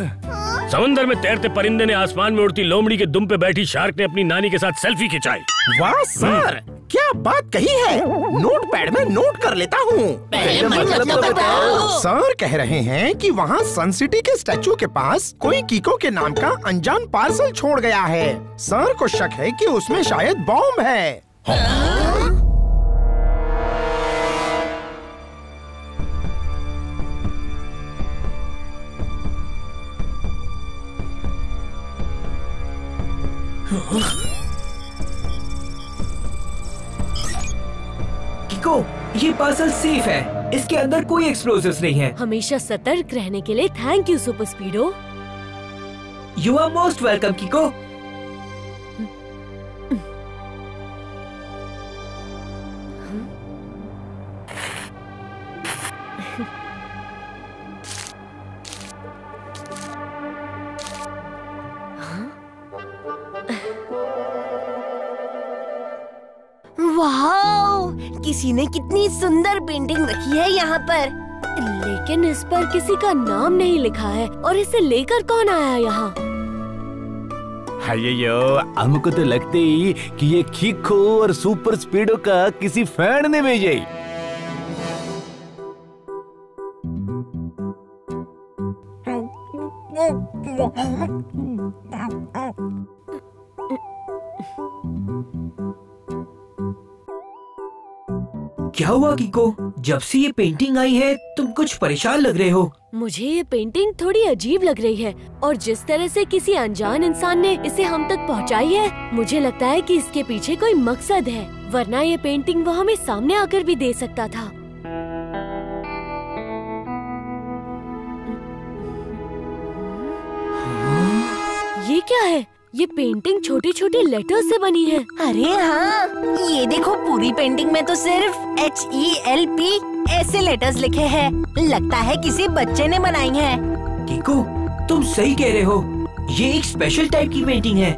समुंदर में तैरते परिंदे ने आसमान में उड़ती लोमड़ी के दुम पे बैठी शार्क ने अपनी नानी के साथ सेल्फी खिंचाई। वाह सर, क्या बात कही है, नोट पैड में नोट कर लेता हूँ। सर कह रहे हैं कि वहाँ सन सिटी के स्टैचू के पास कोई कीको के नाम का अनजान पार्सल छोड़ गया है। सर को शक है कि उसमें शायद बॉम्ब है। किको, ये पार्सल सेफ है, इसके अंदर कोई एक्सप्लोसिव्स नहीं है। हमेशा सतर्क रहने के लिए thank you super Speedo. You are most welcome Kiko. किसी ने कितनी सुंदर पेंटिंग रखी है यहाँ पर, लेकिन इस पर किसी का नाम नहीं लिखा है और इसे लेकर कौन आया यहाँ? अय्यो, हमको तो लगते ही कि ये किको और सुपर स्पीडो का किसी फैन ने भेजा है। क्या हुआ किको, जब से ये पेंटिंग आई है तुम कुछ परेशान लग रहे हो? मुझे ये पेंटिंग थोड़ी अजीब लग रही है और जिस तरह से किसी अनजान इंसान ने इसे हम तक पहुंचाई है, मुझे लगता है कि इसके पीछे कोई मकसद है, वरना ये पेंटिंग वो हमें सामने आकर भी दे सकता था। ये क्या है? ये पेंटिंग छोटे छोटे लेटर्स से बनी है। अरे हाँ, ये देखो, पूरी पेंटिंग में तो सिर्फ HELP ऐसे लेटर्स लिखे हैं। लगता है किसी बच्चे ने बनाई है। किको, तुम सही कह रहे हो, ये एक स्पेशल टाइप की पेंटिंग है।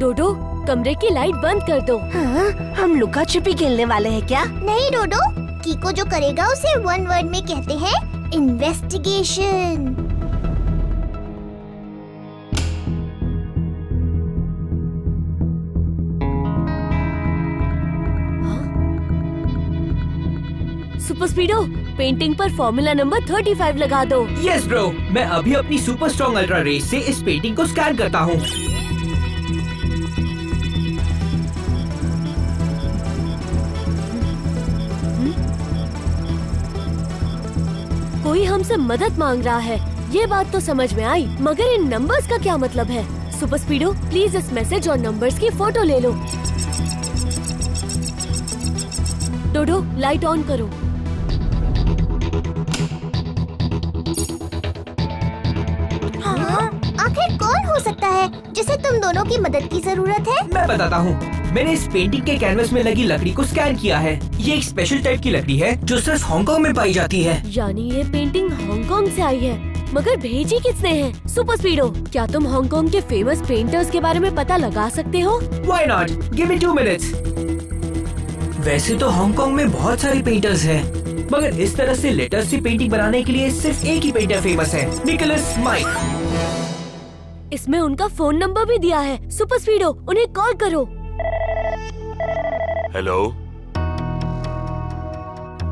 डोडो, कमरे की लाइट बंद कर दो। हाँ, हम लुका छुपी खेलने वाले हैं क्या? नहीं डोडो, किको जो करेगा उसे वन वर्ड में कहते हैं इन्वेस्टिगेशन। सुपर स्पीडो, पेंटिंग पर फॉर्मूला नंबर 35 लगा दो। यस ब्रो, मैं अभी अपनी सुपर स्ट्रॉन्ग अल्ट्रा रेस से इस पेंटिंग को स्कैन करता हूँ। कोई हमसे मदद मांग रहा है, ये बात तो समझ में आई, मगर इन नंबर्स का क्या मतलब है? सुपर स्पीडो, प्लीज इस मैसेज और नंबर्स की फोटो ले लो। डोडो, लाइट ऑन करो। कौन हो सकता है जिसे तुम दोनों की मदद की जरूरत है? मैं बताता हूँ, मैंने इस पेंटिंग के कैनवस में लगी लकड़ी को स्कैन किया है। ये एक स्पेशल टाइप की लकड़ी है जो सिर्फ हांगकांग में पाई जाती है। यानी ये पेंटिंग हांगकांग से आई है, मगर भेजी किसने है? सुपर स्पीडो, क्या तुम हांगकांग के फेमस पेंटर्स के बारे में पता लगा सकते हो? Why not, give me 2 minutes. वैसे तो हांगकांग में बहुत सारे पेंटर्स है, मगर इस तरह से लेटर्स से पेंटिंग बनाने के लिए सिर्फ एक ही पेंटर फेमस है, निकोलस माइक। इसमें उनका फोन नंबर भी दिया है। सुपर स्पीडो, उन्हें कॉल करो। हेलो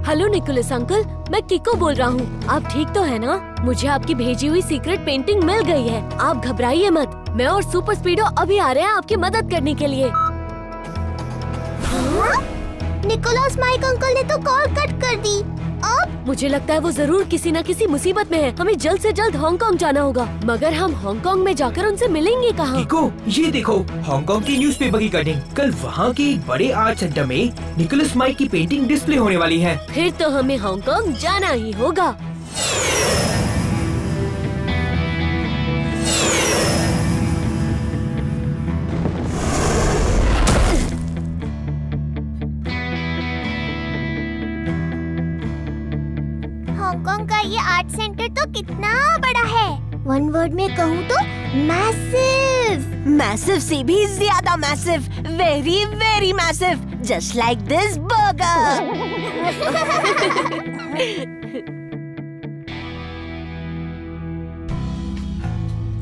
हेलो निकोलस अंकल, मैं किको बोल रहा हूँ। आप ठीक तो है ना? मुझे आपकी भेजी हुई सीक्रेट पेंटिंग मिल गई है। आप घबराइए मत, मैं और सुपर स्पीडो अभी आ रहे हैं आपकी मदद करने के लिए। निकोलस माइक अंकल ने तो कॉल कट कर दी। मुझे लगता है वो जरूर किसी न किसी मुसीबत में है। हमें जल्द से जल्द हांगकांग जाना होगा, मगर हम हांगकांग में जाकर उनसे मिलेंगे कहाँ? किको, ये देखो, हांगकांग की न्यूज़पेपर की कटिंग। कल वहाँ के एक बड़े आर्ट सेंटर में निकोलस माइक की पेंटिंग डिस्प्ले होने वाली है। फिर तो हमें हांगकांग जाना ही होगा। आर्ट सेंटर तो कितना बड़ा है, वन वर्ड में कहूँ तो मैसिव। मैसिव से भी ज्यादा massive, very very massive, just like this burger.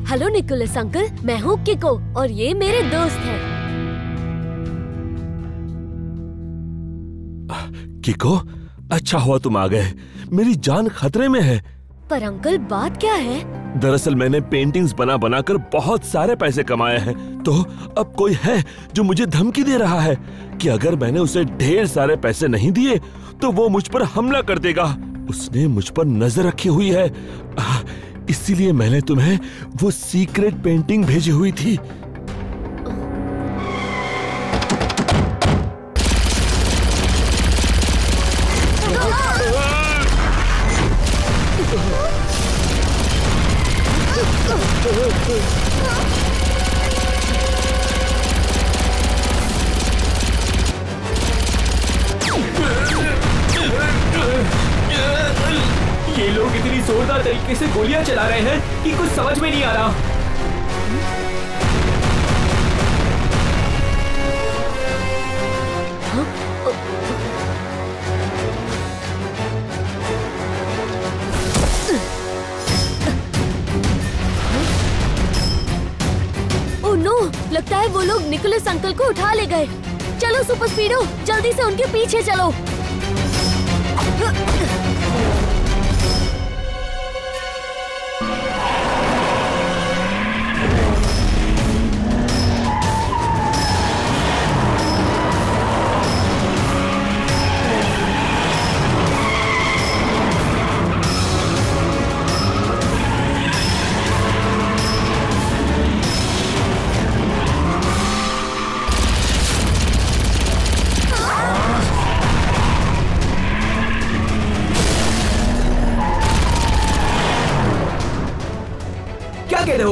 Hello Nicholas uncle, मैं हूँ किको और ये मेरे दोस्त हैं। किको, अच्छा हुआ तुम आ गए, मेरी जान खतरे में है। पर अंकल बात क्या है? दरअसल मैंने पेंटिंग्स बना बनाकर बहुत सारे पैसे कमाए हैं, तो अब कोई है जो मुझे धमकी दे रहा है कि अगर मैंने उसे ढेर सारे पैसे नहीं दिए तो वो मुझ पर हमला कर देगा। उसने मुझ पर नजर रखी हुई है, इसीलिए मैंने तुम्हें वो सीक्रेट पेंटिंग भेजी हुई थी। ये लोग इतनी जोरदार तरीके से गोलियां चला रहे हैं कि कुछ समझ में नहीं आ रहा। ओह नो, लगता है वो लोग निकोलस अंकल को उठा ले गए। चलो सुपर स्पीडो, जल्दी से उनके पीछे चलो।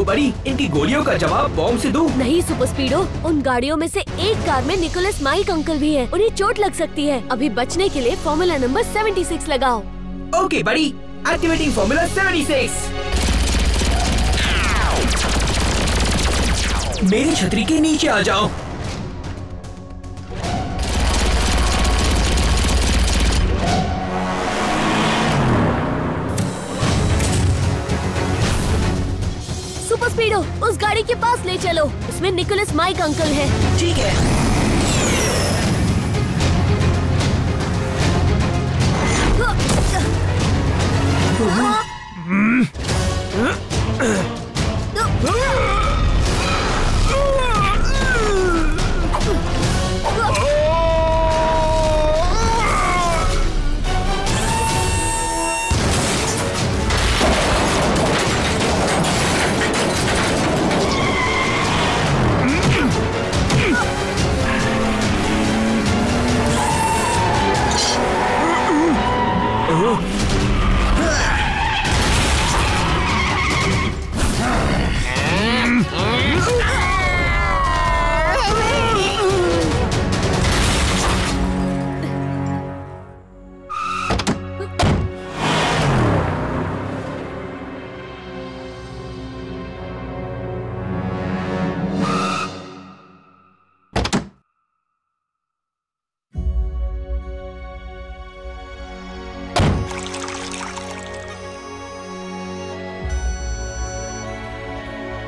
बड़ी, इनकी गोलियों का जवाब बॉम्ब से दो। नहीं सुपर स्पीडो, उन गाड़ियों में से एक कार में निकोलस माइक अंकल भी है, उन्हें चोट लग सकती है। अभी बचने के लिए फॉर्मूला नंबर 76 लगाओ। ओके बड़ी, एक्टिवेटिंग फॉर्मूला 76। मेरी छतरी के नीचे आ जाओ। उस गाड़ी के पास ले चलो, उसमें निकोलस माइक अंकल है। ठीक है।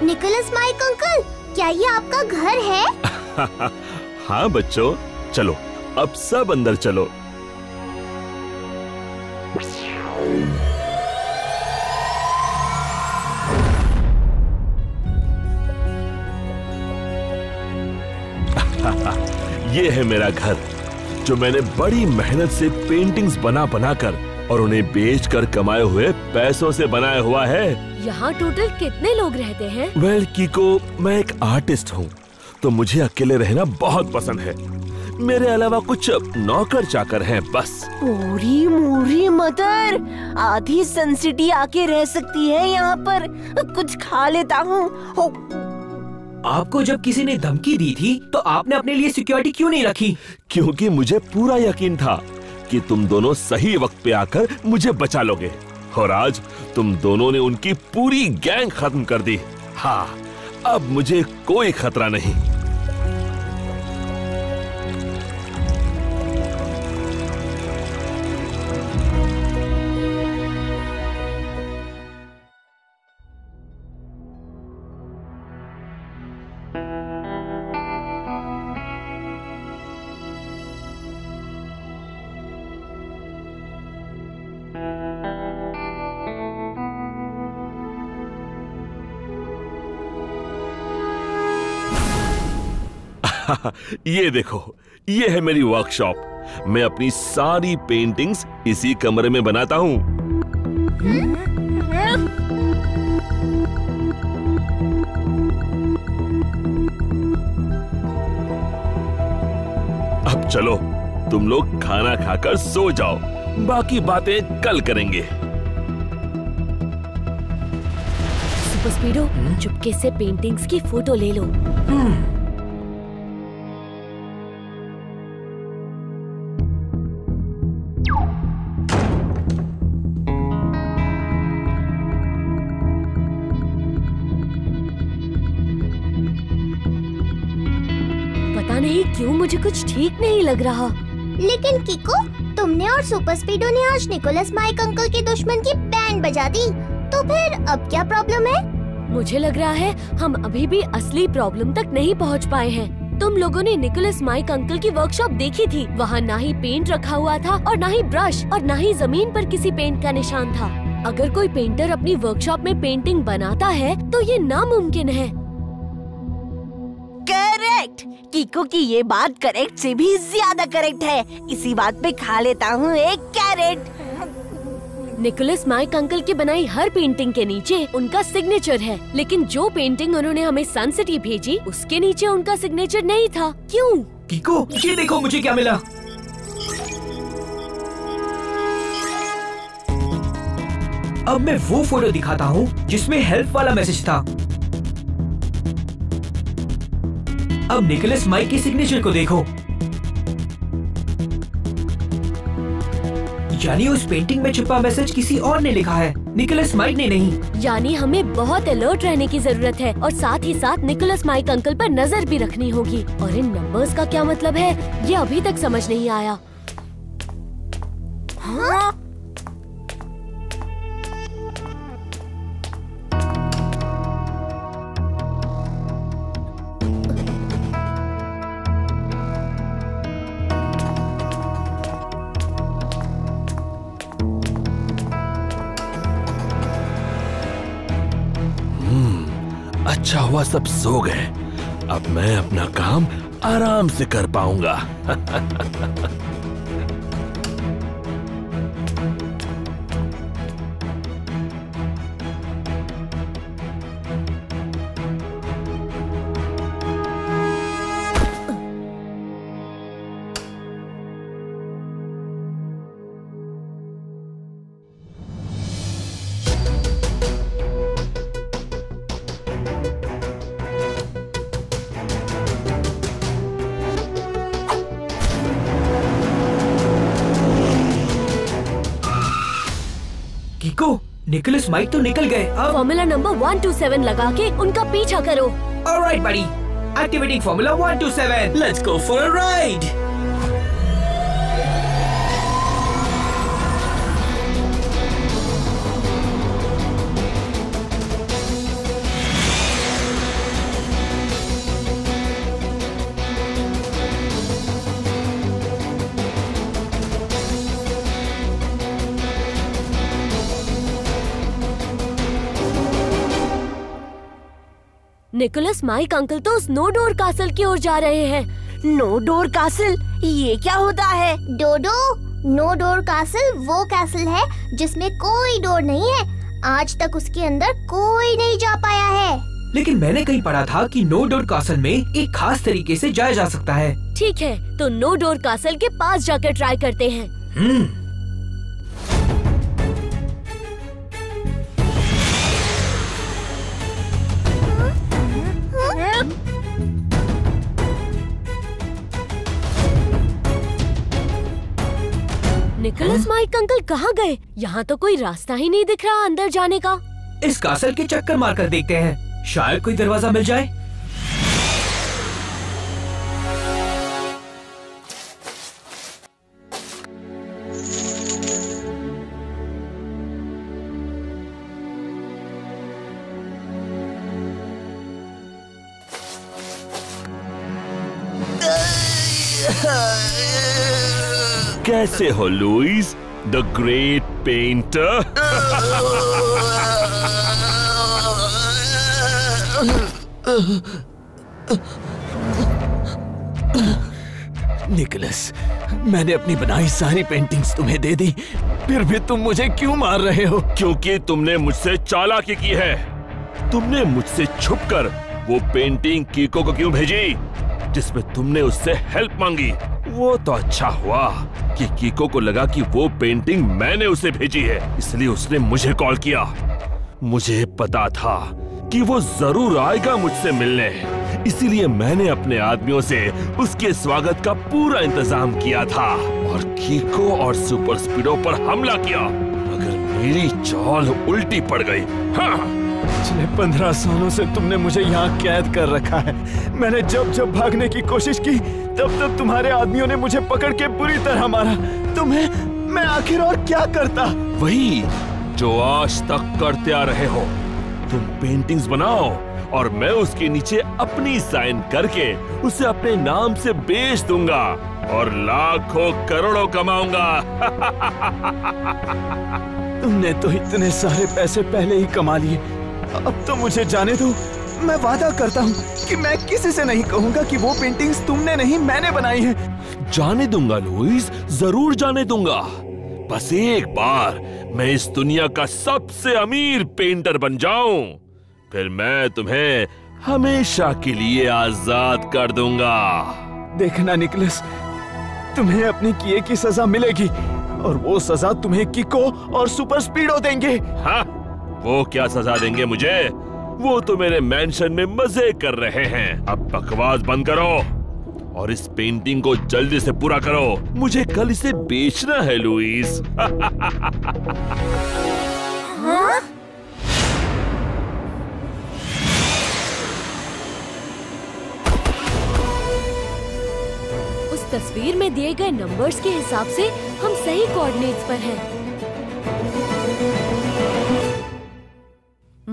निकोलस माइक अंकल, क्या ये आपका घर है? हाँ बच्चों, चलो अब सब अंदर चलो। ये है मेरा घर, जो मैंने बड़ी मेहनत से पेंटिंग्स बना बनाकर और उन्हें बेचकर कमाए हुए पैसों से बनाया हुआ है। यहाँ टोटल कितने लोग रहते हैं? वेल किको, मैं एक आर्टिस्ट हूँ तो मुझे अकेले रहना बहुत पसंद है। मेरे अलावा कुछ नौकर चाकर हैं बस। पूरी मोरी मदर, आधी सन सिटी आके रह सकती है यहाँ पर। कुछ खा लेता हूँ। आपको जब किसी ने धमकी दी थी तो आपने अपने लिए सिक्योरिटी क्यों नहीं रखी? क्योंकि मुझे पूरा यकीन था कि तुम दोनों सही वक्त पे आकर मुझे बचा लोगे और आज तुम दोनों ने उनकी पूरी गैंग खत्म कर दी। हाँ, अब मुझे कोई खतरा नहीं। ये देखो, ये है मेरी वर्कशॉप। मैं अपनी सारी पेंटिंग्स इसी कमरे में बनाता हूँ। अब चलो, तुम लोग खाना खाकर सो जाओ, बाकी बातें कल करेंगे। सुपर स्पीडो, चुपके से पेंटिंग्स की फोटो ले लो। क्यों मुझे कुछ ठीक नहीं लग रहा। लेकिन किको, तुमने और सुपर स्पीडो ने आज निकोलस माइक अंकल के दुश्मन की बैंड बजा दी, तो फिर अब क्या प्रॉब्लम है? मुझे लग रहा है हम अभी भी असली प्रॉब्लम तक नहीं पहुंच पाए हैं। तुम लोगों ने निकोलस माइक अंकल की वर्कशॉप देखी थी, वहाँ ना ही पेंट रखा हुआ था और ना ही ब्रश और ना ही जमीन पर किसी पेंट का निशान था। अगर कोई पेंटर अपनी वर्कशॉप में पेंटिंग बनाता है तो ये नामुमकिन है। करेक्ट, किको की ये बात करेक्ट से भी ज्यादा करेक्ट है। इसी बात पे खा लेता हूँ एक कैरेट। निकोलस माइक अंकल की बनाई हर पेंटिंग के नीचे उनका सिग्नेचर है, लेकिन जो पेंटिंग उन्होंने हमें सन सिटी भेजी उसके नीचे उनका सिग्नेचर नहीं था। क्यों? किको, ये देखो मुझे क्या मिला। अब मैं वो फोटो दिखाता हूँ जिसमें हेल्प वाला मैसेज था। अब निकोलस माइक के सिग्नेचर को देखो, यानी उस पेंटिंग में छुपा मैसेज किसी और ने लिखा है, निकोलस माइक ने नहीं। यानी हमें बहुत अलर्ट रहने की जरूरत है और साथ ही साथ निकोलस माइक अंकल पर नजर भी रखनी होगी। और इन नंबर्स का क्या मतलब है, ये अभी तक समझ नहीं आया। हाँ? अच्छा हुआ सब सो गए, अब मैं अपना काम आराम से कर पाऊंगा। निकोलस माइक तो निकल गए। अब फॉर्मूला नंबर 127 लगा के उनका पीछा करो। Alright buddy, activating formula 127। Let's go for a ride. Nicholas Mike uncle तो उस नो डोर कासल की ओर जा रहे हैं। नो डोर कासल, ये क्या होता है? डोडो, नो डोर कासल वो कासल है जिसमें कोई डोर नहीं है। आज तक उसके अंदर कोई नहीं जा पाया है। लेकिन मैंने कहीं पढ़ा था कि नो डोर कासल में एक खास तरीके से जाया जा सकता है। ठीक है, तो नो डोर कासल के पास जाकर ट्राई करते हैं। निकोलस माइक अंकल कहाँ गए? यहाँ तो कोई रास्ता ही नहीं दिख रहा अंदर जाने का। इस कासल के चक्कर मार कर देखते हैं, शायद कोई दरवाजा मिल जाए। कैसे हो Louis the great painter? Nicholas, मैंने अपनी बनाई सारी पेंटिंग्स तुम्हें दे दी, फिर भी तुम मुझे क्यों मार रहे हो? क्योंकि तुमने मुझसे चालाकी की है। तुमने मुझसे छुपकर वो पेंटिंग कीको को क्यों भेजी जिसमें तुमने उससे हेल्प मांगी? वो तो अच्छा हुआ कि कीको को लगा कि वो पेंटिंग मैंने उसे भेजी है, इसलिए उसने मुझे कॉल किया। मुझे पता था कि वो जरूर आएगा मुझसे मिलने, इसीलिए मैंने अपने आदमियों से उसके स्वागत का पूरा इंतजाम किया था और कीको और सुपर स्पीडो पर हमला किया, मगर मेरी चाल उल्टी पड़ गई। हाँ। पिछले 15 सालों से तुमने मुझे यहाँ कैद कर रखा है। मैंने जब जब भागने की कोशिश की तब तब तुम्हारे आदमियों ने मुझे पकड़ के बुरी तरह मारा। तुम्हें मैं आखिर और क्या करता? वही जो आज तक करते आ रहे हो। तुम पेंटिंग्स बनाओ और मैं उसके नीचे अपनी साइन करके उसे अपने नाम से बेच दूंगा और लाखों करोड़ों कमाऊंगा। तुमने तो इतने सारे पैसे पहले ही कमा लिए, अब तो मुझे जाने दो। मैं वादा करता हूँ कि मैं किसी से नहीं कहूँगा कि वो पेंटिंग्स तुमने नहीं मैंने बनाई है। जाने दूंगा लुईस, जरूर जाने दूंगा। बस एक बार मैं इस दुनिया का सबसे अमीर पेंटर बन जाऊं, फिर मैं तुम्हें हमेशा के लिए आजाद कर दूंगा। देखना निकोलस, तुम्हें अपने किए की सजा मिलेगी और वो सजा तुम्हें किको और सुपर स्पीडो देंगे। हाँ, वो क्या सजा देंगे मुझे? वो तो मेरे मेंशन में मजे कर रहे हैं। अब बकवास बंद करो और इस पेंटिंग को जल्दी से पूरा करो, मुझे कल इसे बेचना है लुईस। हाँ? तस्वीर में दिए गए नंबर्स के हिसाब से हम सही कोऑर्डिनेट्स पर हैं,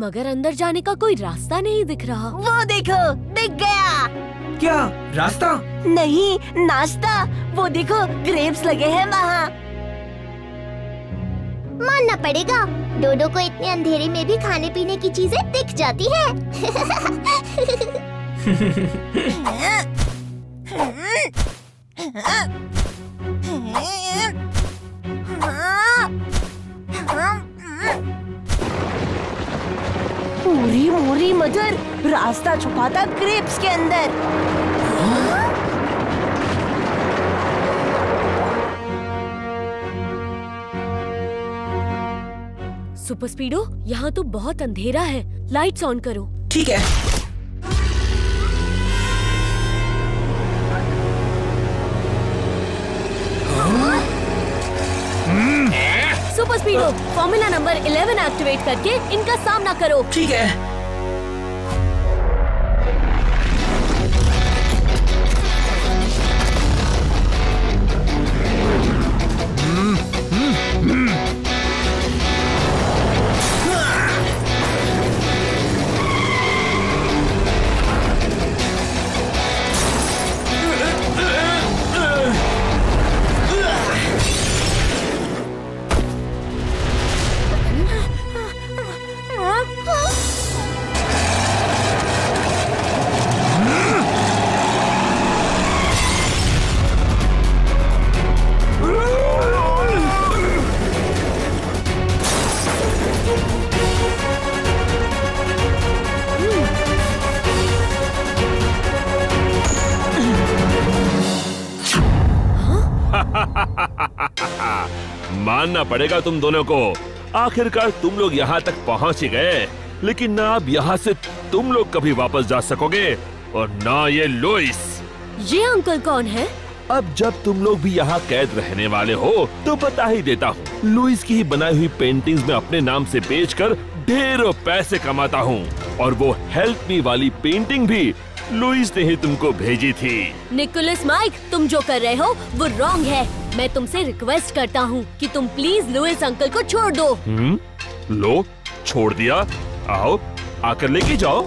मगर अंदर जाने का कोई रास्ता नहीं दिख रहा। वो देखो, दिख गया। क्या रास्ता? नहीं, नाश्ता। वो देखो, ग्रेप्स लगे हैं वहाँ। मानना पड़ेगा, डोडो को इतने अंधेरे में भी खाने पीने की चीजें दिख जाती है। पूरी मोरी मदर रास्ता छुपाता ग्रेप्स के अंदर। हाँ? सुपर स्पीडो, यहाँ तो बहुत अंधेरा है, लाइट्स ऑन करो। ठीक है। Super Speedo, formula number 11 activate करके इनका सामना करो। ठीक है। मानना पड़ेगा तुम दोनों को, आखिरकार तुम लोग यहाँ तक पहुँच ही गए, लेकिन ना अब यहाँ से तुम लोग कभी वापस जा सकोगे और ना ये लुईस। ये अंकल कौन है? अब जब तुम लोग भी यहाँ कैद रहने वाले हो तो बता ही देता हूँ, लुईस की ही बनाई हुई पेंटिंग्स में अपने नाम से बेचकर ढेरों पैसे कमाता हूँ और वो हेल्प मी वाली पेंटिंग भी लुईस ने ही तुमको भेजी थी। निकोलस माइक, तुम जो कर रहे हो वो रॉन्ग है। मैं तुमसे रिक्वेस्ट करता हूँ कि तुम प्लीज लुईस अंकल को छोड़ दो। लो, छोड़ दिया। आओ, आकर लेके जाओ।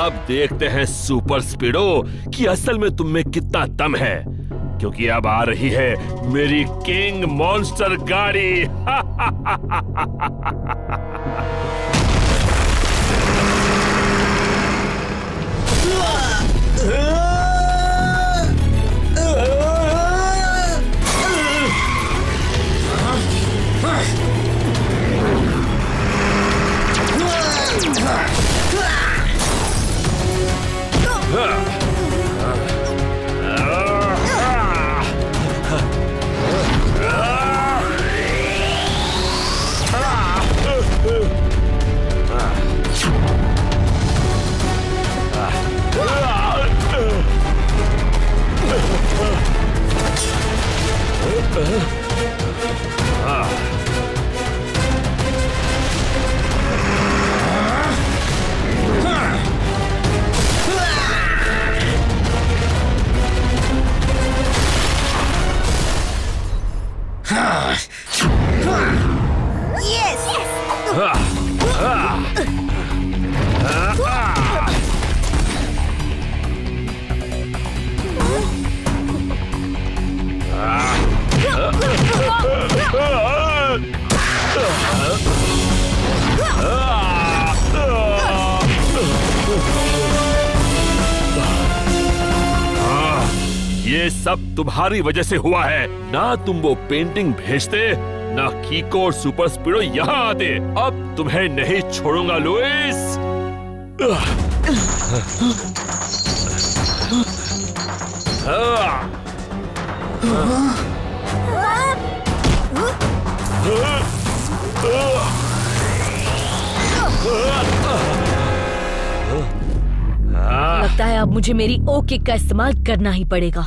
अब देखते हैं सुपर स्पीडो कि असल में तुम में कितना दम है। क्योंकि अब आ रही है मेरी किंग मॉन्स्टर गाड़ी। ये सब तुम्हारी वजह से हुआ है। ना तुम वो पेंटिंग भेजते, ना कीको और सुपर स्पीडो यहाँ आते। अब तुम्हें नहीं छोड़ूंगा लुइस। लगता है अब मुझे मेरी ओ किक का इस्तेमाल करना ही पड़ेगा।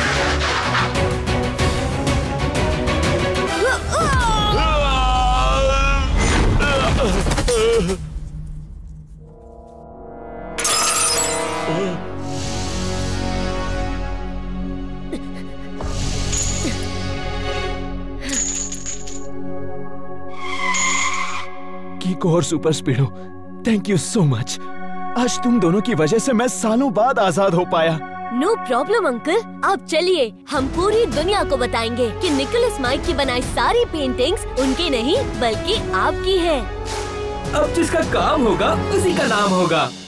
कीको और super Speedo, thank you so much. आज तुम दोनों की वजह से मैं सालों बाद आजाद हो पाया। नो प्रॉब्लम अंकल, आप चलिए, हम पूरी दुनिया को बताएंगे कि निकोलस माइक की बनाई सारी पेंटिंग्स उनकी नहीं बल्कि आपकी है। अब जिसका काम होगा उसी का नाम होगा।